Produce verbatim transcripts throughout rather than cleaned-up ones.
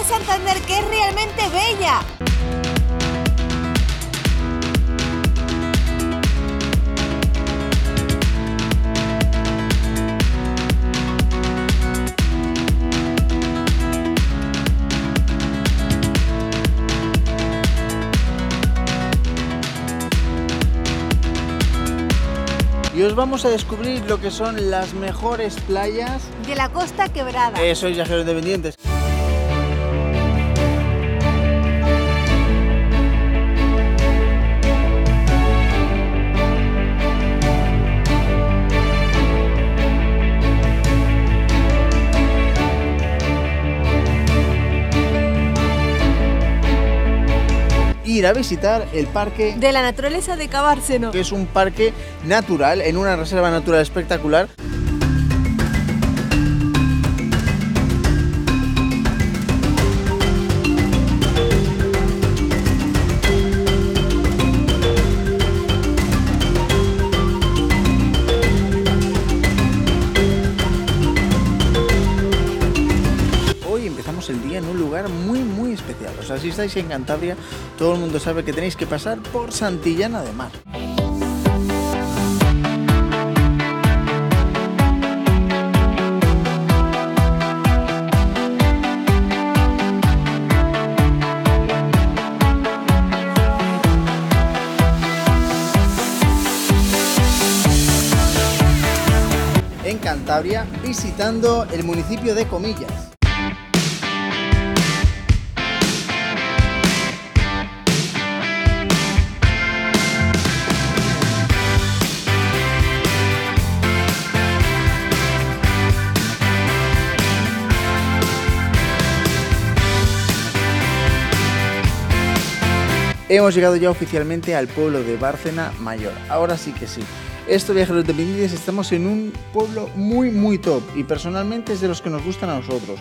de Santander, que es realmente bella. Y os vamos a descubrir lo que son las mejores playas de la Costa Quebrada. Eh, sois viajeros independientes. Ir a visitar el Parque de la Naturaleza de Cabárceno, que es un parque natural en una reserva natural espectacular. El día en un lugar muy muy especial. O sea, si estáis en Cantabria, todo el mundo sabe que tenéis que pasar por Santillana de Mar. En Cantabria, visitando el municipio de Comillas. Hemos llegado ya oficialmente al pueblo de Bárcena Mayor. Ahora sí que sí. Estos viajeros de Vindies estamos en un pueblo muy muy top y personalmente es de los que nos gustan a nosotros.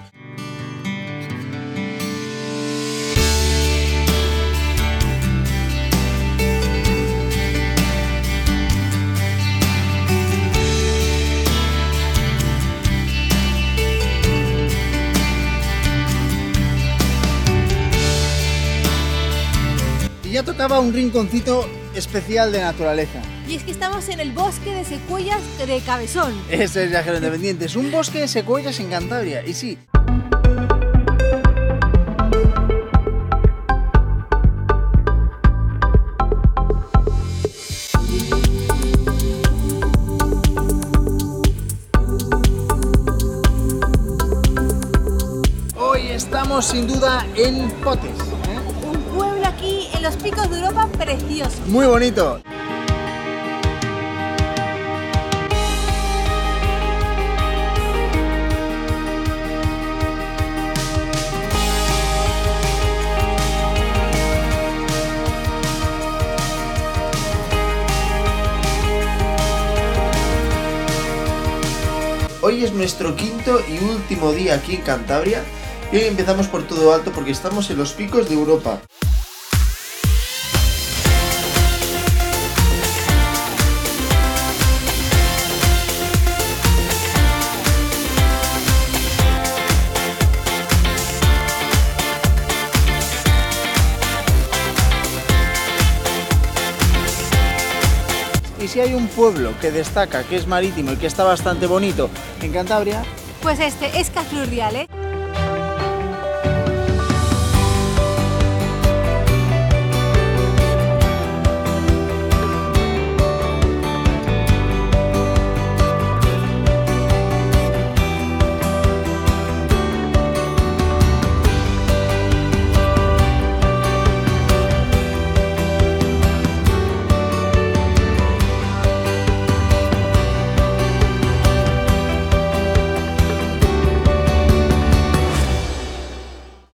Ya tocaba un rinconcito especial de naturaleza. Y es que estamos en el Bosque de Secuoyas de Cabezón. Ese es Viajero Independiente, es un bosque de secuoyas en Cantabria, y sí. Hoy estamos sin duda en Potes, ¿eh? Un pueblo aquí en los Picos de Europa, precioso. Muy bonito. Hoy es nuestro quinto y último día aquí en Cantabria y hoy empezamos por todo alto porque estamos en los Picos de Europa. Y si hay un pueblo que destaca, que es marítimo y que está bastante bonito en Cantabria, pues este es Castro Urdiales.